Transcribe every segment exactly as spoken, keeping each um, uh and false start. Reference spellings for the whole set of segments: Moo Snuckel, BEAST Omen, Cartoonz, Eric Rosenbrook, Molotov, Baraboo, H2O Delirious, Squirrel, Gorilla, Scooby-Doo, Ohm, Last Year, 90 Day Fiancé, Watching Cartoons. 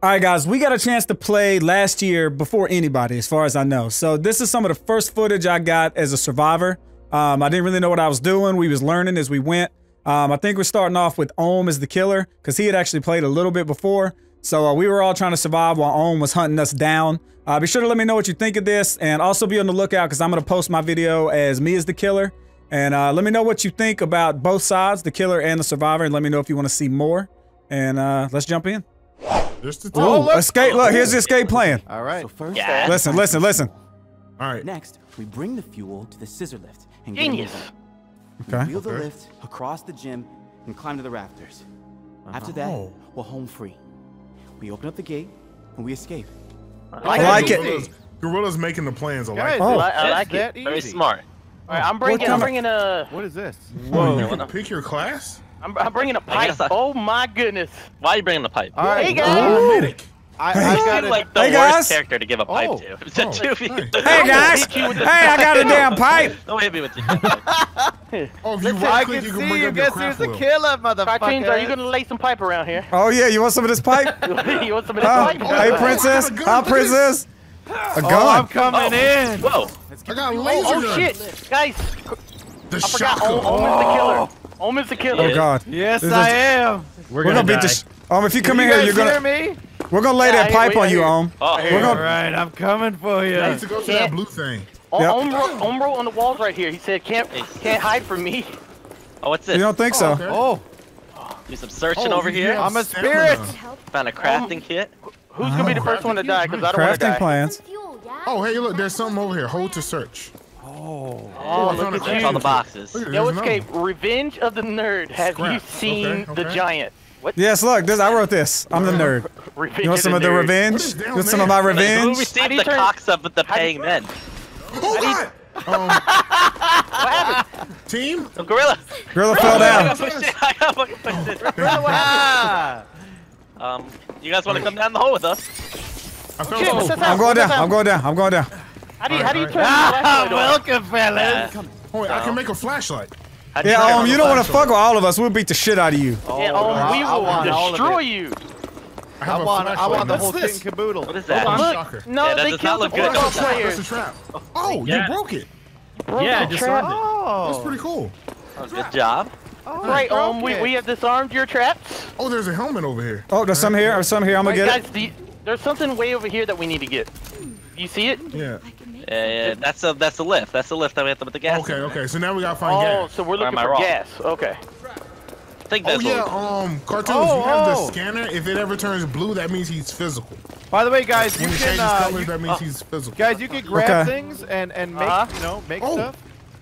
All right, guys, we got a chance to play last year before anybody, as far as I know. So this is some of the first footage I got as a survivor. Um, I didn't really know what I was doing. We was learning as we went. Um, I think we're starting off with Omen as the killer because he had actually played a little bit before. So uh, we were all trying to survive while Omen was hunting us down. Uh, be sure to let me know what you think of this, and also be on the lookout because I'm going to post my video as me as the killer. And uh, let me know what you think about both sides, the killer and the survivor, and let me know if you want to see more. And uh, let's jump in. There's the oh, look. Escape! Look, here's the escape plan. All right. So first, yeah. Listen, listen, listen. All right. Next, we bring the fuel to the scissor lift and Genius. Get okay. We wheel okay. the lift across the gym and climb to the rafters. Uh-huh. After that, oh. we're home free. We open up the gate and we escape. I like, I like it. Gorilla's, Gorilla's making the plans. I like it. Oh, I like it. Easy. Very smart. All right, I'm bringing. I'm bringing a. What is this? Whoa! You can pick your class. I'm, I'm bringing a pipe. Oh my goodness! Why are you bringing the pipe? All right. Hey guys! I, I got a, like the hey worst guys. character to give a pipe oh. to. Oh, hey guys! Hey, I got a damn pipe! Don't hit me with the pipe. Oh, if you right click, you can bring up your craft wheel. Guess who's the killer, motherfucker? Cartoonz, are you gonna lay some pipe around here? Oh yeah, you want some of this pipe? You want some of this uh, pipe? Hey princess, hi princess. A gun. Oh, I'm coming oh. in. Whoa! I got a laser gun. Oh shit, guys! The shotgun. Omen's the killer. Omen's the killer. Oh god. Yes, this I am. We're gonna, we're gonna beat the. Sh Om, if you come in here, you're gonna. Me? We're gonna lay yeah, that pipe wait, on you, Om. Oh, we're gonna. All right, I'm coming for you. Nice to go to that blue thing. Om, yep. Om, wrote, Om wrote on the walls right here. He said, "Can't, can't hide from me." Oh, what's this? You don't think oh, so? Okay. Oh. Do some searching oh, over here. I'm a spirit. Found a crafting Om. kit. Who's gonna oh. be the first one to die? Because I don't want to die. Crafting plans. Oh, hey, look, there's something over here. Hold to search. Oh, oh, look at the, all the boxes. Yo, escape. Revenge of the nerd. Have Scrap. you seen okay, okay. the giant? What? Yes, look. This I wrote this. I'm the nerd. Revenge you want some of the, of the revenge? You want some of my revenge? Who received the cocks up with the paying men? Oh God! Um, what happened? Team? So gorilla. Gorilla fell down. I got fucking pushed in. Gorilla. Um, you guys want to come down the hole with us? I fell Shit, what's I'm going down. I'm going down. I'm going down. How do you, right, how do you right. turn ah, the flashlight on? Welcome, fellas. Yeah. Oh, wait, I can make a flashlight. Do yeah, Om, you don't want to fuck with all of us. We'll beat the shit out of you. Oh, yeah, Om, we will I, I destroy you. I, I want, I want the whole thing caboodle. What is that? Look, look, no, yeah, that they killed the good. Oh, that's, oh, that's a trap. Oh, yeah. you broke it. You broke yeah, the trap. Oh. That's pretty cool. Oh, good job. All right, Om, we we have disarmed your traps. Oh, there's a helmet over here. Oh, there's some here. There's some here. I'm gonna get it. There's something way over here that we need to get. You see it? Yeah. Yeah, yeah, that's a that's a lift. That's the lift that we have to put the gas. Okay, in. okay. So now we gotta find oh, gas. Oh, so we're looking for wrong? gas. Okay. I think that's. Oh yeah, um, Cartoonz, oh, you have oh. the scanner. If it ever turns blue, that means he's physical. By the way, guys, when you can. Uh, colors, you, that means uh, he's physical. Guys, you can grab okay. things and and make uh-huh. you know make oh. stuff.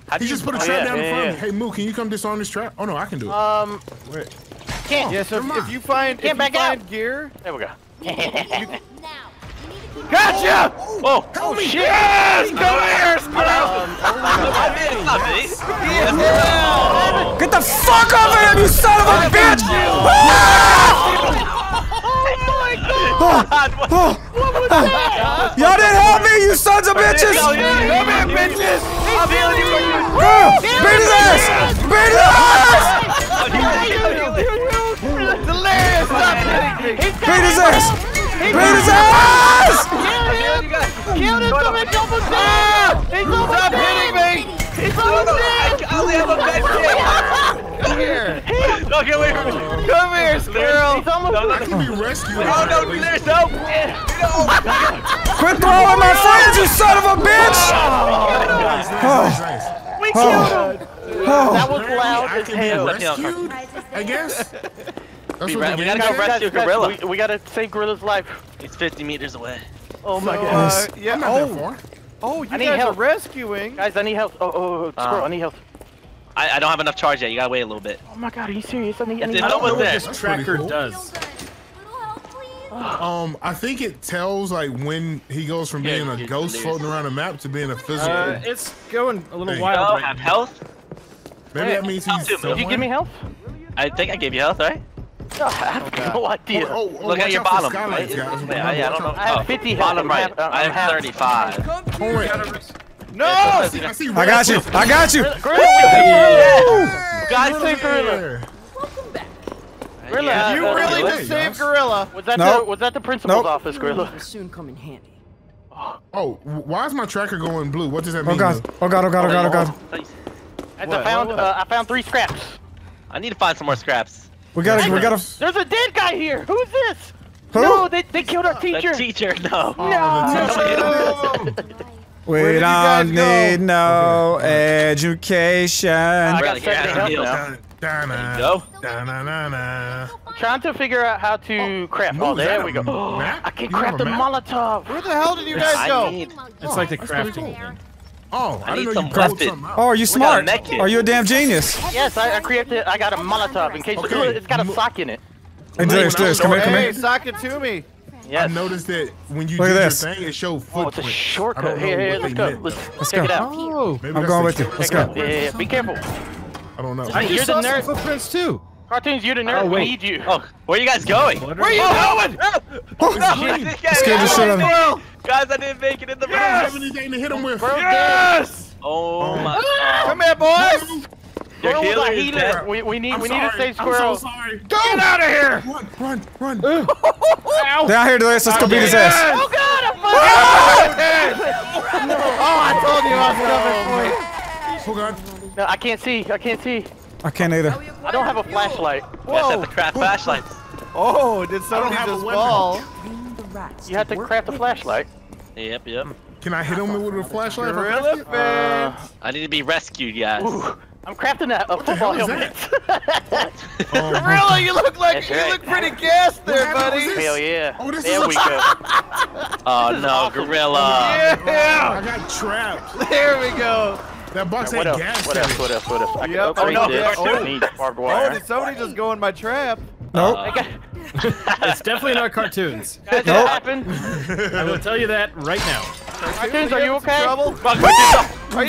How do he you, just put a trap oh, yeah, down yeah, in front of yeah. me. Hey Moo, can you come disarm this trap? Oh no, I can do it. Um. Wait. Can't. Yeah. So if, if you find if you find gear, there we go. Now. Gotcha! Oh, oh, Whoa! Oh shit! Yes! Go here, Squirrel! Get the fuck over here, you son of a bitch! Oh my god! What, oh. what was that? Y'all didn't help me, you sons of bitches! Come here, bitches! I'm healing you! Beat his ass! Beat his ass! The last! Stop hitting me! Beat his ass! Beat his ass! Kill him! Kill this woman! Don't put down! He's almost Stop hitting me! He's almost dead! I only have a bed. Come here! No, get away from me! Come here, Squirrel! He's almost dead! I can be rescued! Oh, no, there's no! Quit throwing my friends, you son of a bitch! Oh! We killed him! That was loud as hell. I can be rescued, I guess? That's we, what we gotta go guys, rescue guys, Gorilla. Guys, we, we gotta save Gorilla's life. He's fifty meters away. Oh my so, god. Uh, yeah, I'm not oh. that far. Oh, you I need guys help. are rescuing. Guys, I need help. Oh, oh, oh Squirrel, um, I need help. I, I don't have enough charge yet. You gotta wait a little bit. Oh my god, are you serious? I need, I need help. I don't know what this tracker cool. does. Um, I think it tells like when he goes from yeah, being a ghost delirious. floating around a map to being a physical. Uh, it's going a little hey. wild. I don't have health. Maybe hey, that means he's somewhere. Did you give me health? I think I gave you health, right? Oh, I have okay. no idea. Oh, oh, oh, Look at your bottom. Right? Yeah, yeah, yeah, I don't know. I have fifty oh, bottom right. I have thirty-five. No! I, see, I, see I got you. I got you. Guys, take Gorilla. Welcome back. Gorilla. Yeah, you really did save Gorilla. Was that nope. the was that the principal's nope. office, Gorilla? Will soon come in handy. Oh, why is my tracker going blue? What does that mean? Oh god! Oh god! Oh god! Oh god! Oh god! Oh, god. I found what, what? Uh, I found three scraps. I need to find some more scraps. We gotta hey, we gotta. There's a dead guy here. Who's this? Who? No, they they killed our teacher. The teacher, no. Oh, no. The teacher. We don't need no okay. education. Uh, I gotta get out of here. Go. Da, na, na, na. I'm trying to figure out how to oh, craft. Oh, there we go. Oh, I can craft a Molotov. Where the hell did you guys go? Need... It's like the crafting. Oh, I, I need some weapons. Oh, are you smart? Are you a damn genius? Yes, I, I created. I got a Molotov in case okay. it's got a sock in it. Hey, Darius, Darius, come here, come here. Hey, sock it to me. Yes. I noticed that when you do your thing, it shows footprints. Oh, it's a shortcut. Here, here, let's go. Let's, let's check go. it out. Oh, I'm going with you. Let's go. Yeah, yeah, yeah. Be careful. I don't know. I you're the nerd. Footprints too. Cartoonz, you're the nerd. Oh, wait. I need you. Oh, where are you guys going? Where are you going? Oh, no, scared the shit out of me. Guys, I didn't make it in the room. I don't have anything to hit him with. Yes! Oh my god. Come here, boys. Your healer is dead. We, we need, I'm we sorry. need to save Squirrel. I'm so sorry. Go. Get out of here! Run, run, run. Down here, Delirious. Let's go beat his ass. Oh god, I'm fucking out. Oh, I told you I was coming for you. Oh god. No, I can't see. I can't see. I can't either. I don't have a flashlight. Whoa. That's at the crap flashlight. Oh, did somebody just fall? You have to craft a flashlight. Yep, yep. Can I hit him with a flashlight? Gorilla fans. Uh, I need to be rescued, guys. Ooh, I'm crafting a, a football helmet. Oh, Gorilla, you look like That's you right. look pretty gassed there, buddy. Hell yeah. Oh, there is... we go. Oh no, awesome. Gorilla. Yeah. I got trapped. There we go. That box had gas. What else? What else? What else? I can open this. I need barbed wire. Oh, did somebody just go in my trap? Nope. Uh, it's definitely not Cartoonz. Nope. I will tell you that right now. Cartoonz, are you okay? Fuck off me,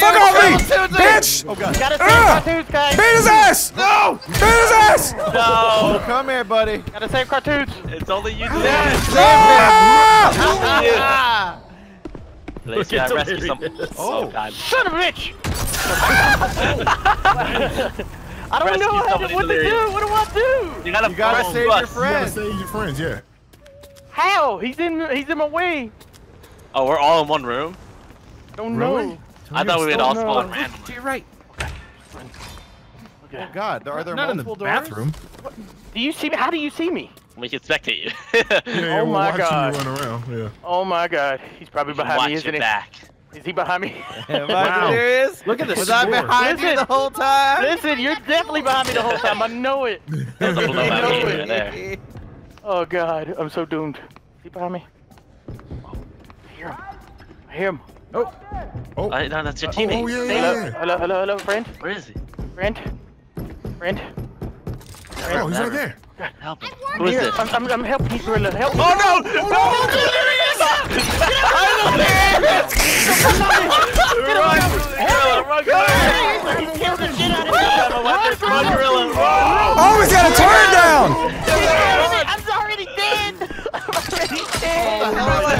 bitch! Oh god. Gotta save Cartoonz, guys. Beat his ass! No! Beat his ass! No! Come here, buddy. Gotta save Cartoonz. It's only you two. Yes! Let's get rescue some. Oh god. Son of a bitch! I don't know how to, what Delirious. to do. What do I do? You gotta, you gotta save your friends. You gotta save your friends, yeah. How? He's in. He's in my way. Oh, we're all in one room. Don't really? know. I thought we would all spawn randomly. To your right. Okay. Okay. Oh God, are there Not multiple in the doors? bathroom. What? Do you see me? How do you see me? We can spectate you. yeah, yeah, oh we'll my God. You run around. Yeah. Oh my God. He's probably behind watch me, isn't he? Back. Is he behind me? Am I serious? Look at this. Was I behind you the whole time? Listen, you're definitely behind me the whole time. I know it. I know it. There. Oh god, I'm so doomed. Is he behind me? Oh, I hear him. I hear him. Oh. Oh. Uh, no, that's your teammate. Oh, yeah, yeah. Hello, hello, hello, hello, friend. Where is he? Friend. Friend. Oh, he's right there. God, help him. Who is this? I'm, I'm, I'm helping you, Gorilla. Help me. Oh no! Oh, no! Oh, he's got a turn down! I'm already dead! I'm already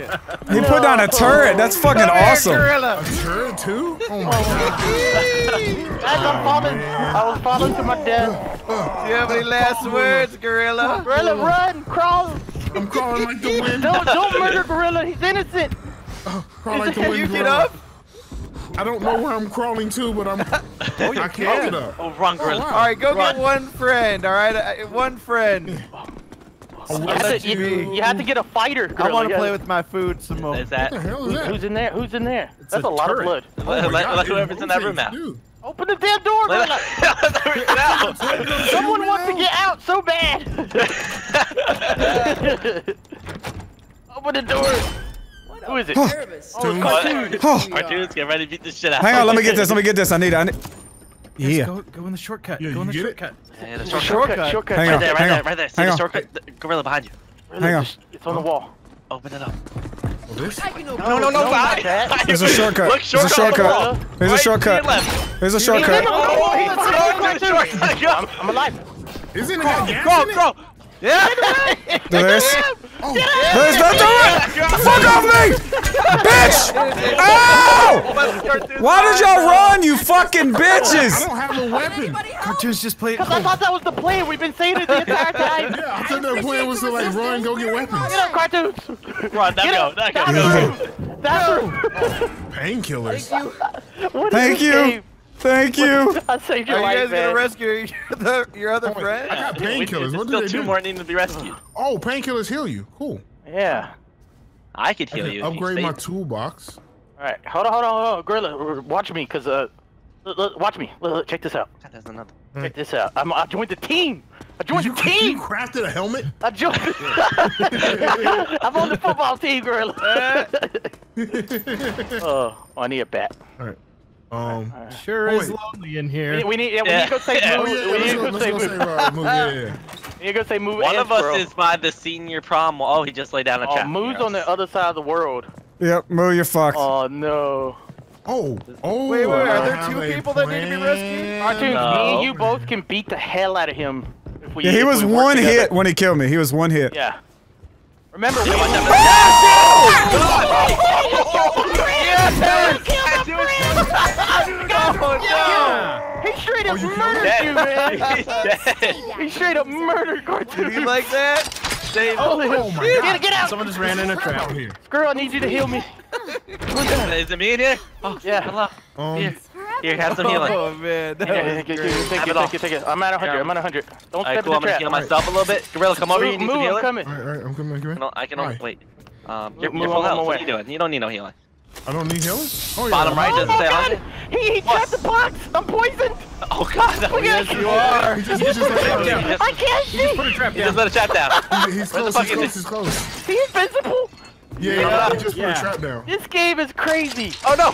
dead! He put down a turret, that's fucking awesome! A turret too? Oh my god. I'm falling. I was falling to my death. Do you have any last words, Gorilla? Gorilla, run! Crawl! I'm crawling like the wind. Don't, don't murder Gorilla. He's innocent. Uh, crawl like the wind. Can you get up? I don't know where I'm crawling to, but I'm. Oh, you I can't get up. Oh, wrong Gorilla. Oh, wow. All right, go run. Get one friend. All right, I, one friend. Said, you, you have to get a fighter. Gorilla. I want to play with my food some more. Is that? What the hell is that? Who's in there? Who's in there? It's That's a, a lot of blood. Oh let, let, let whoever's in that room now. Do? Open the damn door, Gorilla! Someone wants to get out so bad! Open the door! What Who is it? Oh, it's Cartoonz! Oh. Cartoonz, get ready to beat this shit out. Hang on, let me get this, let me get this, I need it, I need it. Yes, yeah. Go, go in the shortcut, yeah, go in the shortcut. Yeah, the shortcut. Shortcut, shortcut. Hang right on, there, right on. there, right there. See hang the shortcut? On. Gorilla behind you. Gorilla, hang just, on. It's on the wall. Open it up. This? No, no, no, no, guy! There's a shortcut. There's a shortcut. There's a shortcut. There's a shortcut. I'm alive. Isn't it? Go, go! Yeah! There it is. Oh. There's that door! Fuck off me! Bitch! Ow! Why did y'all run, you fucking bitches? I don't have a weapon. Cartoonz just played. I thought that was the plan. We've been saying it the entire time. Yeah, I thought their plan was to like run, go get weapons. Get up, Cartoonz! Run, that go, that go. That go. Painkillers. Thank you. Thank you. I saved your life, man. Are you guys gonna rescue the, your other oh, friend? I got painkillers. What do they do? Still two more need to be rescued. Oh, painkillers heal you. Cool. Yeah, I could heal I you. Upgrade my toolbox. All right, hold on, hold on, hold on, Gorilla, watch me, cause uh, watch me. Look, check this out. God, that's another. Hmm. Check this out. I'm, I joined the team. I joined you, the team. You crafted a helmet. I joined. I'm on the football team, Gorilla. oh, oh, I need a bat. All right. Um, right. Sure oh, is lonely in here. We, we need, yeah, we yeah. need to go say yeah. movie. Oh, yeah, we need to go say movie. Yeah, we need to go say movie. One of us Squirrel. is by the senior prom. Oh, he just laid down a chat. Oh, Moo's on the other side of the world. Yep, Moo, you're fucked. Oh no. Oh, oh. Wait, wait, are there two people that need to be rescued? Cartoonz, no. me and you both can beat the hell out of him. If we, yeah, he if was we one hit together. when he killed me. He was one hit. Yeah. Remember, we. Oh, no. He straight up oh, murdered you, man! He's dead! He straight up murdered Cartoonz! You like that? Save oh, oh my shit. God! Get out! Someone just ran in a trap here. Squirrel, I need you to heal me! Is it me in here? Oh, yeah. Hello. Um, here. here, have some healing. Oh man, that yeah, was great. Take it, take it, take it, take it. I'm at one hundred, yeah. I'm at one hundred. Don't right, step cool, in the trap. I'm gonna heal myself right. a little bit. Gorilla, come over here, you need some healing. I'm coming. Alright, alright, I'm coming, I'm coming. I, I can only right. wait. Um, you're full health, what are you doing? You don't need no healing. I don't need healing? Oh, yeah. Bottom right doesn't oh, say on it. He, he trapped the box! I'm poisoned! Oh god, that was yes, you are! He just, he just let a trap down. I can't see! He just put a trap down. He just let a trap down. He's close, he's close, he's close. He's invincible! Yeah, yeah, he just put a trap down. This game is crazy! Oh no!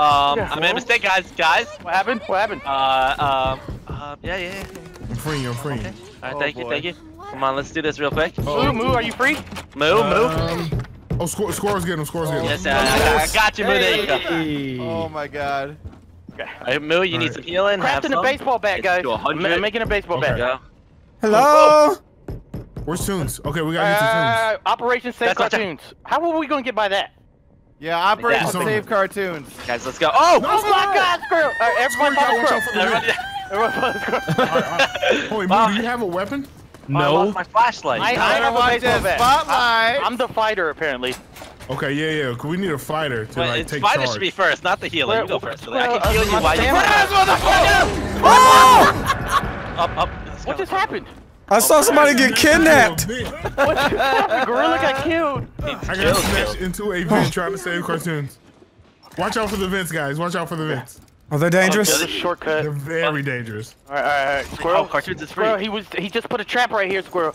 Um, I made a mistake, guys. Guys? What happened? What happened? Uh, um, uh, yeah, yeah, yeah. I'm free, I'm free. Okay. Alright, thank you, thank you. Come on, let's do this real quick. Moo, Moo, are you free? Moo, Moo. Oh, score, score's getting him, score's getting him. Yes, I, I got you, Moo, hey. there you go. Oh my god. Okay. Hey, Moo, you All need right. some healing. Crafting some. a baseball bat, guys. I'm making a baseball okay. bat. Hello? Where's Toons? Okay, we gotta uh, get to Toons. Operation Save That's Cartoonz. How are we gonna get by that? Yeah, Operation exactly. Save Cartoonz. Guys, let's go. Oh! No, oh no, my no. god, Squirrel! All right, everyone follow Squirrel. Everyone follow Squirrel. Holy Moo, do you have a weapon? No. Oh, I lost my flashlight. I, I have a baseball bat. Spotlight. I, I'm the fighter, apparently. Okay, yeah, yeah. We need a fighter to Wait, like take fighter charge. Fighter should be first, not the healer. You go first. So I can heal you while you. Oh! Up, up. What just happened? I saw somebody get kidnapped. What just happened? Gorilla got killed. I got smashed into a vent trying to save Cartoonz. Watch out for the vents, guys. Watch out for the vents. Are they dangerous? Oh, shortcut. They're very dangerous. Alright, alright, alright. Squirrel, oh, Cartoonz is free. Squirrel, he, was, he just put a trap right here, Squirrel.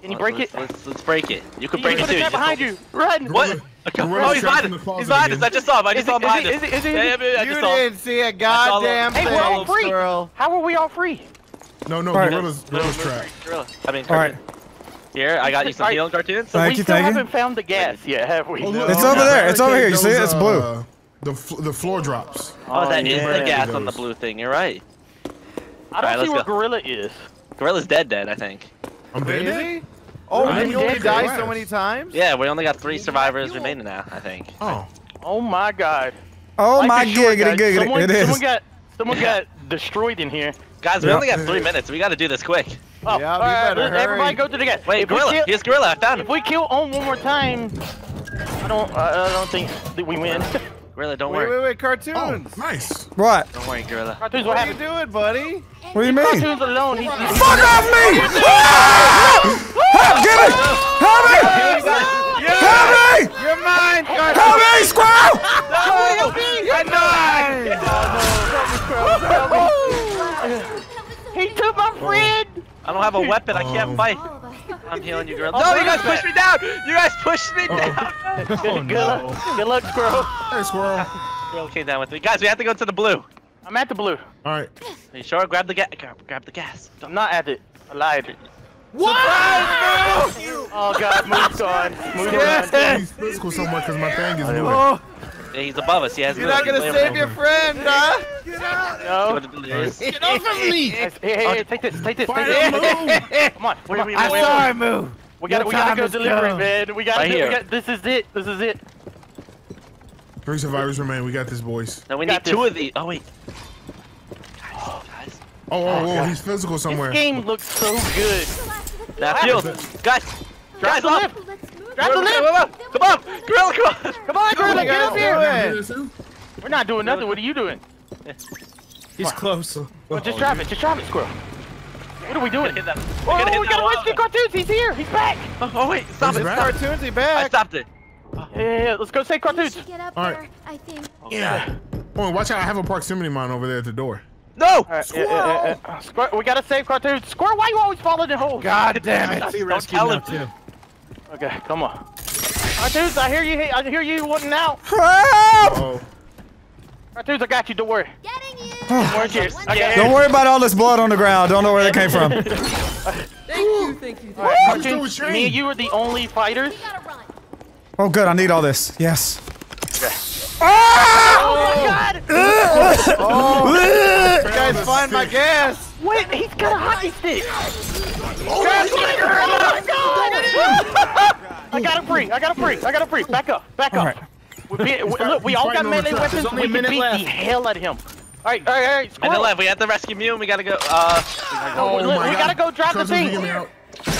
Can you break let's, it? Let's, let's break it. You can he break it too. He put a trap behind you. Run! What? Oh, he's behind us. He's behind us. I just saw him. I just saw him behind us. You didn't see a goddamn thing, Squirrel. Hey, we're all free. Squirrel. How are we all free? No, no, right. Gorilla's, Gorilla's trapped. Gorilla. I mean, Alright. Here, I got you some healing, Cartoonz. So we still haven't found the gas yet, have we? It's over there. It's over here. You see it? It's blue. The fl the floor drops. Oh, oh that yeah. is the gas on the blue thing. You're right. I don't right, see where go. Gorilla is. Gorilla's dead, dead. I think. I'm dead. Really? Oh, right. he only died so many times. Yeah, we only got three survivors remaining now. I think. Oh. Oh my god. Oh like my giggity giggity. Someone, it is. Someone got someone yeah. got destroyed in here. Guys, we yeah. only got three minutes. We got to do this quick. Oh, yeah, all right, everybody go to the gas. Wait, if Gorilla. Kill, here's Gorilla. I found him. If we kill Omen one more time, I don't. I don't think that we win. Gorilla, don't wait, worry. Wait, wait, Cartoonz. Oh, nice. What? Don't worry, Gorilla. Cartoonz, what, what are you doing, buddy? What do you mean? Cartoonz alone. He's, he's Fuck off me! Help! Get it! Help me! Help me! You're mine, Cartoonz. Help me, Squirrel! Help me! You're mine! He took my friend. I don't have a weapon. I can't fight. I'm healing you, Gorilla. No, oh, you guys pushed me down! You guys pushed me oh. down! Oh, no. Good luck, Squirrel. Hey, Squirrel. Squirrel came down with me. Guys, we have to go to the blue. I'm at the blue. Alright. Are you sure? Grab the gas. Grab the gas. I'm not at it. I lied. What? Surprise, Moo! Oh, God. Moo's gone. Moo's gone. He's physical somewhere because my thing is moving. Oh. Yeah, he's above us. He has You're not going to save your friend, huh? Get out! No. Get off of me! Hey, hey, hey, take this, take this, take this. Come on. Where are we? I'm sorry, Moo. We gotta, we gotta go deliver it, man. We gotta, right we gotta, this is it. This is it. Three survivors remain. We got this, boys. No, we got two of these. Oh wait. Oh, guys. Oh, oh, oh, oh, he's physical somewhere. This game looks so good. Now, shield, guys, drive up. Drive the lift. Come on, Gorilla, come on, come on, Gorilla, get up here, man. We're not doing nothing. What are you doing? He's close. Well, just drive it. Just drive it, Squirrel. What are we doing? That. Oh, we, we gotta rescue Cartoonz. He's here. He's back. Oh, oh wait, stop He's it. Cartoonz, he back. I stopped it. Yeah, yeah, yeah. Let's go save Cartoonz. Get up All right. There, I think. Yeah. Oh, watch out. I have a proximity mine over there at the door. No. Right. Squirrel. Yeah, yeah, yeah, yeah. Squirrel. We gotta save Cartoonz. Squirrel, why you always falling in holes? God damn it. He rescued him too. Okay, come on. Cartoonz, I hear you. I hear you wanting out. Help! Uh-oh. Cartoonz, I got you. Don't worry. Getting you. Don't worry about all this blood on the ground. Don't know where that came from. Thank you, thank you. Thank right, Cartoonz, me and you are the only fighters. Oh, good. I need all this. Yes. Okay. Ah! Oh, oh my God! Oh. Oh. You guys, find my gas. Wait, he's got a hockey stick. Oh, gas oh, I got him free. I got him free. I got him free. Back up. Back up. All right. we, we, look, we all got melee weapons. Only we can beat left. the hell out of him. All right, all right, all right. Squirrel. And then left, we have to rescue Mew and we gotta go, uh... Oh, we, we gotta go drop the thing. You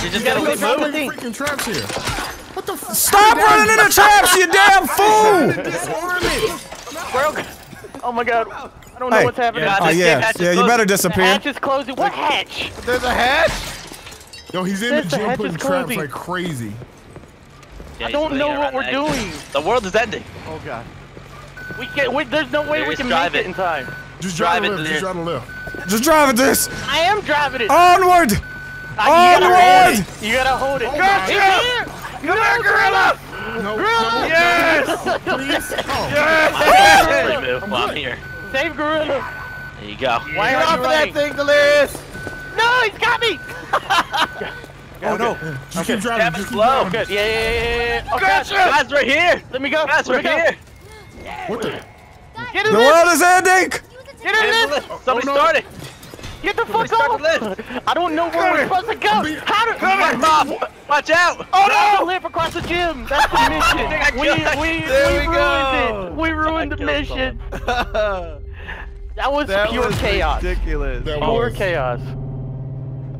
just gotta go drop the thing. Freaking traps here. What the f- Stop running into traps, you damn fool! Oh my God. I don't know hey. what's happening. Yeah, oh, yeah. Yeah, you better disappear. The hatch is closing. What hatch? There's a hatch? Yo, he's in There's the gym the putting traps like crazy. Yeah, I don't know what we're doing. The world is ending. Oh God. We can't, we, there's no way we can make it in time. Just drive, drive it, lift, just drive it lift. Just drive it this! I am driving it! Onward! I, you Onward! Gotta you gotta hold it. Oh Girl, here. Here. No, no, Gorilla! No, Gorilla! No, yes! Please! Oh. Yes! Yes. I'm, I'm here. Save Gorilla! There you go. Why yeah, off of that thing, Delirious! No, he's got me! Oh okay. no! Just okay. keep driving, Damn just keep low. driving. Yeah, yeah, yeah. Oh, gotcha! Guys, we're here! Let me go! Guys, we're here! What the? Get in the lift. world is ending! Get in this! Somebody oh, no. started! Get the fuck off! I don't know where we're supposed to go! Be, How do- Come on, Mom! Watch out! Oh no! Live across the gym! That's the mission! we, we, we, we ruined it! We ruined the mission! That was that pure was chaos. Ridiculous. That pure was. chaos.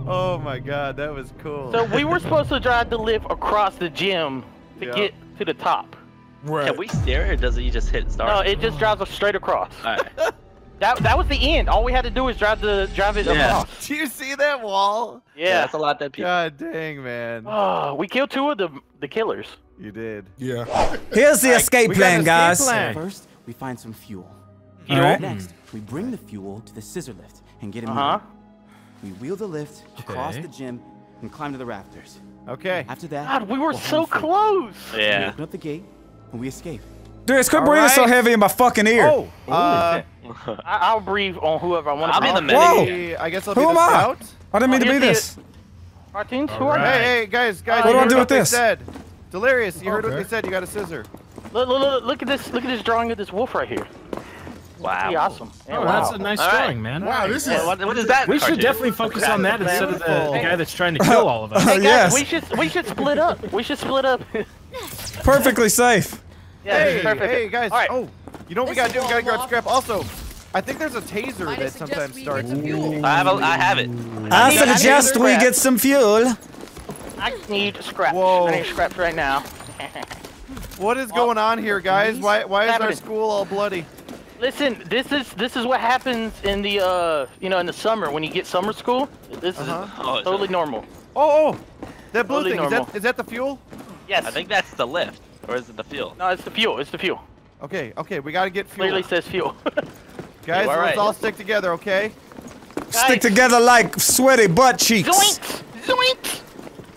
Oh my God, that was cool. So we were supposed to drive the lift across the gym to yep. get to the top. Right. Can we steer, or does it just hit start? No, it just drives us straight across. All right. That that was the end. All we had to do was drive the drive it yeah. across. Do you see that wall? Yeah, yeah that's a lot that people. God dang, man. Oh, we killed two of the the killers. You did. Yeah. Here's the right, escape plan, guys. Escape plan. So first, we find some fuel. All right. Next, we bring the fuel to the scissor lift and get it moving. Uh-huh. We wheel the lift okay. across the gym and climb to the rafters. Okay. After that, God, we were we'll so close. Yeah. We open up the gate. We escape. Dude, it's quit breathing right. so heavy in my fucking ear. Oh, uh, I, I'll breathe on whoever I want to. I'll be the medic. I guess I'll who be the scout. I didn't mean to be this. Martins, who right. are Hey, hey, guys, guys. What do I do with this? Said. Delirious, you heard okay. what they said. You got a scissor. Look, look, look, look at this. Look at this drawing of this wolf right here. Wow. Awesome. Oh, wow. That's a nice all drawing, right. man. Wow, this is. Yeah, what, what is that? We should definitely focus on that instead of the, the guy that's trying to kill all of us. Hey, guys, yes. We should. We should split up. We should split up. Perfectly safe. Yeah, hey, perfect. hey guys. All right. Oh, you know what this we gotta do? We gotta guard scrap. Also, I think there's a taser that sometimes starts. I have. A, I have it. I, I need, suggest I we scrap. get some fuel. I need scrap. Whoa. I need scrap right now. What is going on here, guys? Why? Why is our school all bloody? Listen, this is this is what happens in the uh you know in the summer when you get summer school. This is uh-huh. totally normal. Oh, oh, that blue totally thing is that, is that the fuel? Yes. I think that's the lift, or is it the fuel? No, it's the fuel. It's the fuel. Okay, okay, we gotta get fuel. Clearly says fuel. Guys, all right. let's all stick together, okay? Guys. Stick together like sweaty butt cheeks. Zoink,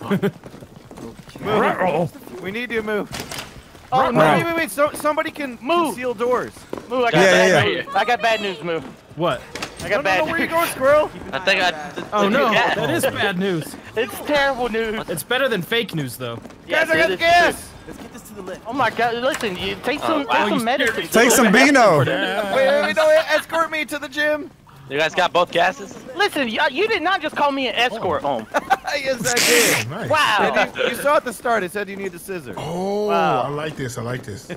zoink. We need to move. Oh, no. Wait, wait, wait, so, somebody can move. Seal doors. Moo, I got yeah, bad yeah, yeah. news. I got bad news, Moo. What? I got no, bad no, no, where news. Where you going, Squirrel? I think I... Oh, no, that. that is bad news. It's terrible news. It's better than fake news, though. Yes, guys, I got the gas! Let's get this to the lift. Oh, my God, listen, you take some, oh, wow. take some medicine. Take some Beano. Wait, wait, wait, no, escort me to the gym. You guys got both gases? Listen, you, you did not just call me an escort oh. home. Yes, I did. Nice. Wow. You, you saw at the start, it said you need the scissors. Oh, wow. I like this. I like this.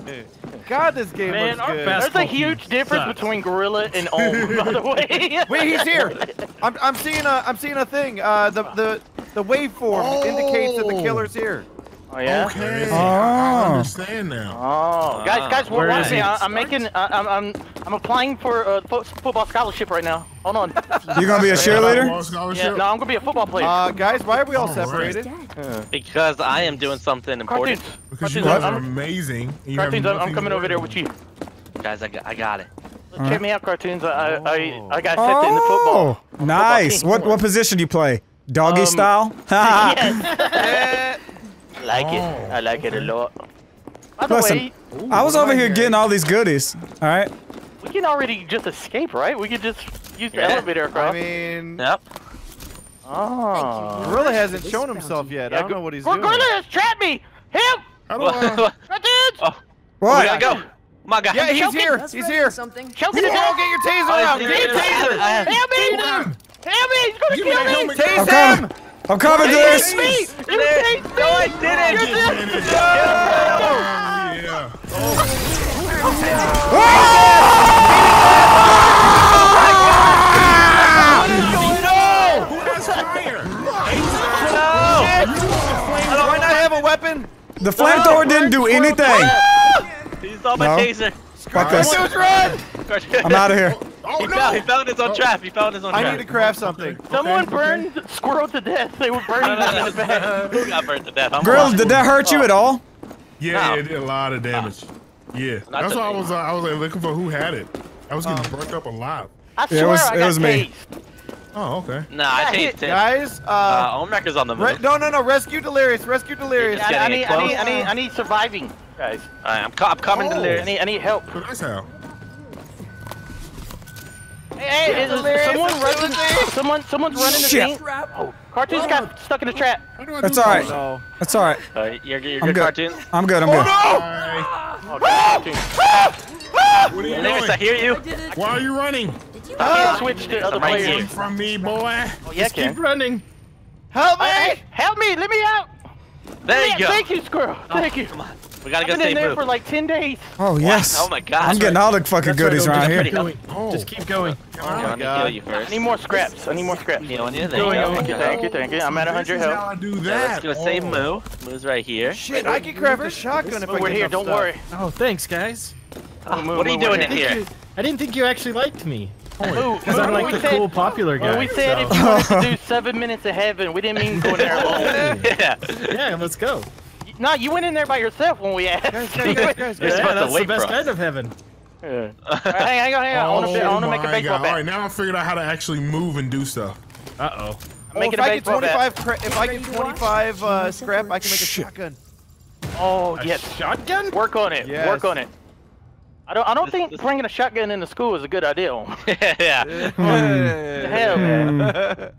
God, this game Man, looks good. There's a huge difference sucks. between Gorilla and Omen, by the way. Wait, he's here. I'm, I'm seeing a, I'm seeing a thing. Uh, the, the, the waveform oh. indicates that the killer's here. Oh, yeah? Okay. Oh. I understand now. Oh, guys, guys, we're watching. I'm making. I, I'm, I'm, I'm applying for a fo football scholarship right now. Hold on. You gonna be a cheerleader? Yeah, no, I'm gonna be a football player. Uh, guys, why are we all, all separated? Right. Because I am doing something important. Cartoonz. Because Cartoonz, you guys are amazing. You Cartoonz, I'm coming over there with you. Guys, I got, I got it. Check huh? me out, Cartoonz. I, I, I got set oh. in the football. Oh, nice. Football what, what position do you play? Doggy um, style? Yes. I like oh, it. I like okay. it a lot. By the Listen, way, ooh, I was over here getting all these goodies. All right. We can already just escape, right? We could just use yeah. the elevator across. I mean, yep. Oh. Gorilla hasn't this shown himself yet. Yeah. I don't know what he's well, doing. Gorilla has trapped me. Him. I don't know. Oh. What? We gotta go. My God. Yeah, he's Choking. here. That's he's right here. Something. Choking the dog. Get your taser oh, out. Get your taser. Help me. Help me. He's gonna kill me. Tase him. I'm coming, Dennis! No, I didn't! You did it! Yeah! Oh! Who has fire? No! Do I not have a weapon? The flamethrower didn't do anything! He's on my taser. Fuck this. I'm out of here. Oh, he, no. fell, he fell in his own oh. trap. He fell in his own I trap. I need to craft something. Someone okay. burned Squirrel to death. They were burning him no, no, no, to death. Who got burned to death? I'm Girl, watching. did that hurt you at all? Yeah, no. it did a lot of damage. No. Yeah. Not That's why I was uh, I was like, looking for who had it. I was getting um, burnt up alive. I swear it was, I got it was me. Oh, okay. Nah, I changed it. Guys, uh, uh Omrecker's on the move. No, no, no. Rescue Delirious. Rescue Delirious. I need, I need, I need, I need surviving, guys. I'm coming, Delirious. I need, I need help. That's how. Hey, hey, yeah, is someone running there? Someone, someone's running the thing. Oh, Cartoonz got stuck in a trap. That's all right. No. That's all right. Uh, you're you're I'm good, good. Cartoonz. I'm good. I'm oh, good. No! Right. Okay, Cartoonz. What are you doing? I hear you. I Why are you running? Did you uh, switch to other players. From me, boy. Oh, yeah, Just keep running. Help me! Right. Help me! Let me out! There you go. Thank you, Squirrel. Oh, Thank you. Come on. We gotta I've go been in there move. for like ten days. Oh yes. Wow. Oh my God. I'm getting all the fucking That's goodies right, around just here. Oh. Just keep going. Oh, oh my God. You first. I need more scraps. I need more scraps. You know, you going go. Thank you, thank you, thank you. I'm at one hundred health. How I do that? So let's do a save oh. move. Move's right here. Shit, I can grab the shotgun if I We're here. Don't stuff. worry. Oh, thanks, guys. Oh, move, what are you doing in here? You, I didn't think you actually liked me. Because I'm like the said, cool, popular guy. Well, we said so. if you wanted to do seven minutes of heaven, we didn't mean going there alone. Yeah. Yeah. Let's go. No, you went in there by yourself when we asked. Guys, guys, guys, guys. Yeah, yeah, that's the best kind of heaven. Yeah. Right, hang on, hang on. Oh I want to make a baseball God. bat. All right, now I figured out how to actually move and do stuff. Uh-oh. Oh, if, if I get twenty-five, if I get twenty-five uh, scrap, I can make a shotgun. Oh, yes. A shotgun? Work on it. Yes. Work on it. I don't. I don't this, think this. bringing a shotgun into school is a good idea. yeah. yeah. Mm. Hell, man. uh,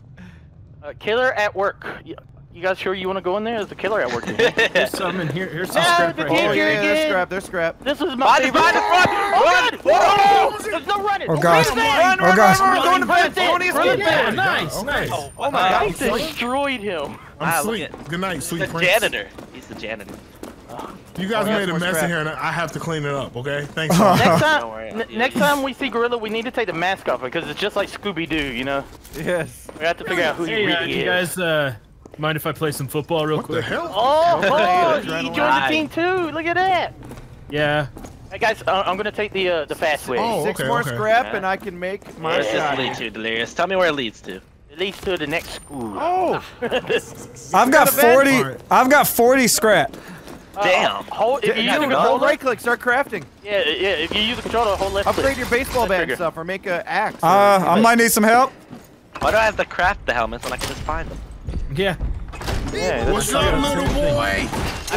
killer at work. Yeah. You guys sure you want to go in there? There's a killer at work here. Here's some in here. Here's some no, scrap right here. Oh, yeah, they're scrap. They're scrap. This is my body, body, body. Run! Oh, there's no running. Oh, God. Run, oh, God. We're going to play Tony's good man. Nice. Oh, nice. Oh, my God. I destroyed him. I'm asleep. Good night, sweet prince. He's the janitor. He's the janitor. You guys made a mess in here, and I have to clean it up, okay? Thanks. Next time, next time we see Gorilla, we need to take the mask off because it's just like Scooby-Doo, you know? Yes. We have to figure out who he really is. You guys, uh... mind if I play some football real what quick? What the hell? Oh, oh he joined the team too. Look at that. Yeah. Hey guys, uh, I'm gonna take the uh, the fast way. Oh, Six okay, more okay. scrap, yeah. and I can make my. Where's this lead to, Delirious? Tell me where it leads to. It leads to the next school. Oh. I've got forty. I've got forty scrap. Damn. Uh, hold, if you use the control right click, start crafting. Yeah, yeah. If you use the controller, hold left click. Upgrade your baseball bat and stuff, or make an axe. Uh, I might need some help. Why do I have to craft the helmets when I can just find them? Yeah. yeah What's up, little boy? I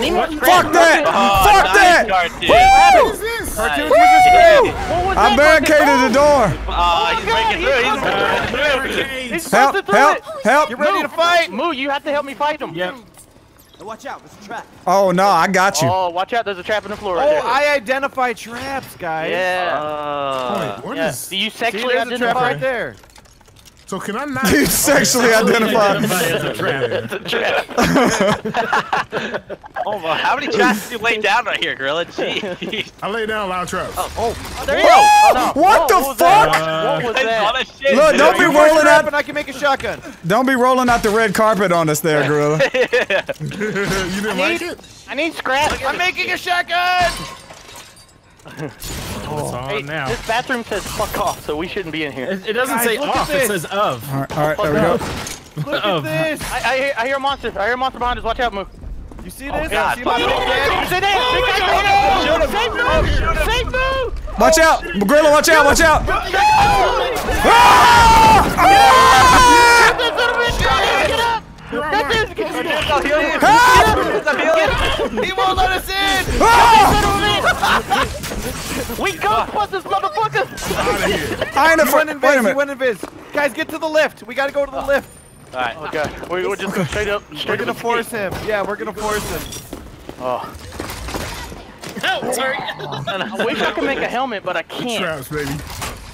need more Fuck that! Oh, Fuck nice that! Cartoonz. Woo! What is this? Cartoonz, Woo! What I barricaded the door. Oh, oh he's God, breaking he's through. He's, he's help, through. Help! Help! Help! You ready to fight? Moo, you have to help me fight him. Yep. Hey, watch out! There's a trap. Oh no, I got you. Oh, watch out! There's a trap in the floor. Right oh, there. I identify traps, guys. Yeah. Uh, Wait, what yeah. Is... Do you sexually See, identify? There's a trap right there. So can I not? You sexually okay, identify as a trap. Oh my! How many traps did you lay down right here, Gorilla? Jeez. I lay down a lot of traps. Oh, oh, oh there you go. Oh, no. What, what the fuck? Uh, what was that? Shit, Look, don't be rolling out. And I can make a shotgun. Don't be rolling out the red carpet on us, there, Gorilla. You didn't I like need, it? I need scrap. I'm making a shotgun. Oh, on hey, now. This bathroom says fuck off, so we shouldn't be in here. It, it doesn't Guys, say off, it says of. Alright, all right, there we go. Look at this! I, I, I hear a monster. I hear a monster behind us. Watch out, Moo. You see this? Oh, God. You see my big daddy? You see this? Big guy! Shoot him! Shoot him! Save Moo! Watch out! Gorilla, watch out! Watch out! Ah! That's it! Help! He won't let us in! Ah! We Ghostbusters, motherfuckers! I ain't afraid. Wait a minute. Went invis. Guys, get to the lift. We gotta go to the oh. lift. All right. Okay. We, we're just okay. straight up. Straight we're gonna up force him. Yeah, we're gonna force him. Oh. No, sorry. I wish I could make a helmet, but I can't. Traps, baby.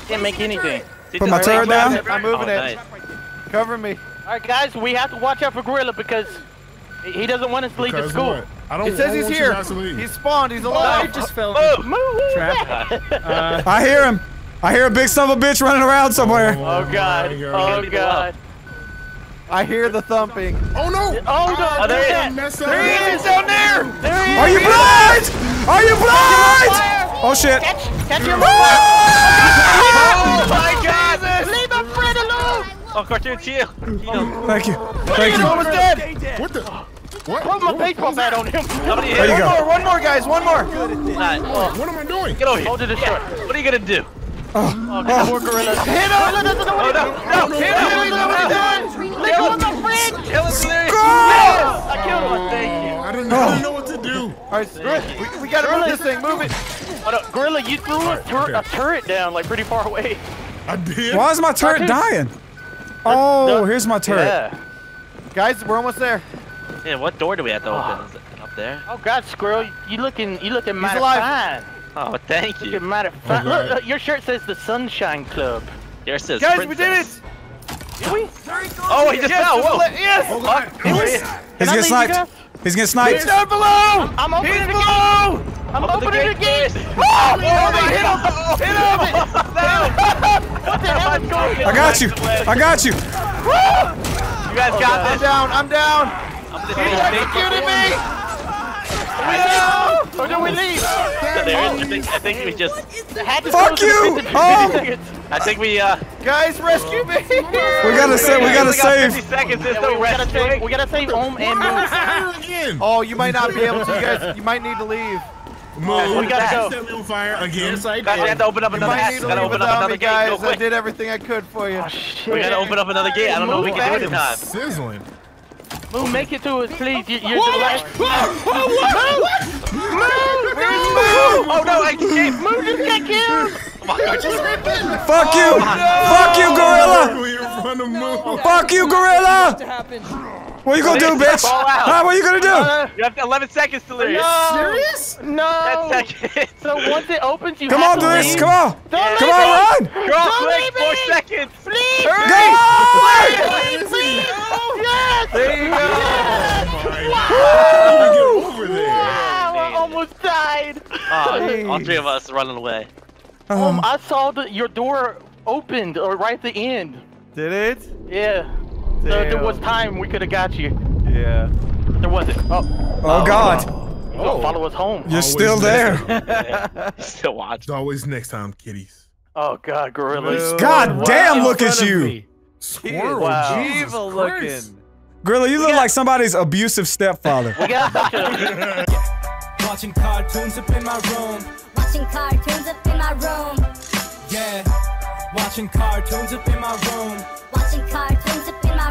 Can't make anything. Put my turret down. It. I'm moving oh, it. Nice. Cover me. All right, guys. We have to watch out for Gorilla because he doesn't want us to leave the school. What? I don't it says he's here. He's spawned. He's alive. Oh, he just fell. Oh, move. Trap. Uh, I hear him. I hear a big son of a bitch running around somewhere. Oh, oh God. Oh God. I hear the thumping. Oh no. Oh no. Oh, there, there he is. There he is down there. There he is. Are you blind? Are you blind? Oh shit. Catch, catch your oh, oh my God. Jesus. Leave my friend alone. Oh, Cartoonz, heal. Oh, thank you. Thank you. Almost dead. What the? What? Put my baseball bat on him. Somebody hit him. One more, one more, guys, one more. Right. Oh. What am I doing? Get over here. Hold it short. What are you gonna do? Oh, oh, oh. Poor Gorilla. Hit him! No, no, no, no! Hit him! What are you doing? Leave him on the fridge. Kill him! I killed one. Thank you. I didn't know, I didn't know what to do. All right, we, we gotta move this thing. Move it. Oh, no. Gorilla, you threw right, a, tur okay. a turret down like pretty far away. I did. Why is my turret I dying? Oh, no. Here's my turret. Yeah. Guys, we're almost there. Yeah, what door do we have to open? Oh. Is it up there? Oh God, Squirrel, you looking, you looking mighty fine. Oh, thank you. Looking mighty fine. Oh, look, look, your shirt says the Sunshine Club. Yours says Guys, Princess. We did it! Did we? Oh, he just yes, fell. Whoa! Yes. Oh, God. He's, he's getting sniped. He's getting sniped. He's down below. I'm, I'm opening he's the below. Gate. I'm oh, opening the gate. The gate. Oh, oh, oh, hit him! Oh, hit him! No. What the hell is going on? I got you. I got you. You guys got this. I'm down. I'm down. He executed me! No! Or do we leave? I think we just... Fuck you! Oh! I think we, uh... Guys, rescue me! We gotta save, we gotta save. fifty seconds, there's no rescue. We gotta save Omen and Moo. Oh, you might not be able to, you guys, you might need to leave. Moo, we gotta go. Fire again. Guys, we have to open up another gate. Gotta open up another gate real quick. I did everything I could for you. We gotta open up another gate. I don't know if we can do it in time. Sizzling. Moo, make it to us, please. You're the last. Moo! Moo! Oh no, I escaped. Moo just got killed. Fuck you! Fuck you, Gorilla! Fuck you, Gorilla! What are you gonna do, bitch? Huh? What are you gonna do? You have eleven seconds to leave. Are you serious? No. ten seconds. So once it opens, you Come have on, to leave. Come on, do this. Come on. Come on, run. Girl, quick. Four seconds. Please. Hurry. Go. Please. Please. Yes. There you go. Yes. Wow. Wow. I almost died. Oh, all three of us running away. Um, um I saw the, your door opened or right at the end. Did it? Yeah. So if there was time, we could have got you. Yeah. There wasn't. Oh. Oh, oh God. Oh. Follow us home. You're always still there. Yeah. Still watching. Always next time, kitties. Oh God, Gorilla. God damn! Look at you. Squirrel. Wow. Jesus Christ. Looking. Gorilla, you we look got... like somebody's abusive stepfather. We got watching cartoons up in my room. Watching cartoons up in my room. Yeah. Watching cartoons up in my room. Watching cartoons up in my